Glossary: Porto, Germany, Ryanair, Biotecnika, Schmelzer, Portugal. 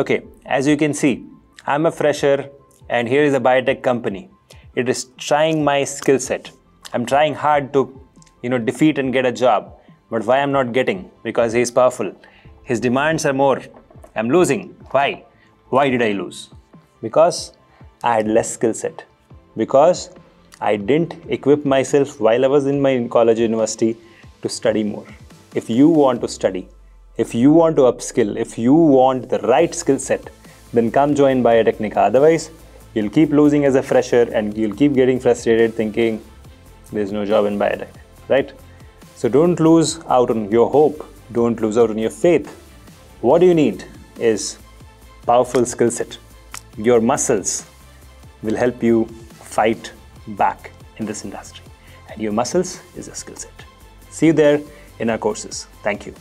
Okay, as you can see, I'm a fresher and here is a biotech company. It is trying my skill set. I'm trying hard to, defeat and get a job. But why I'm not getting? Because he is powerful. His demands are more. I'm losing. Why? Why did I lose? Because I had less skill set. Because I didn't equip myself while I was in my college university to study more. If you want to study, if you want to upskill, if you want the right skill set, then come join Biotecnika. Otherwise, you'll keep losing as a fresher and you'll keep getting frustrated thinking there's no job in biotech, right? So don't lose out on your hope. Don't lose out on your faith. What do you need is powerful skill set. Your muscles will help you fight back in this industry. And your muscles is a skill set. See you there in our courses. Thank you.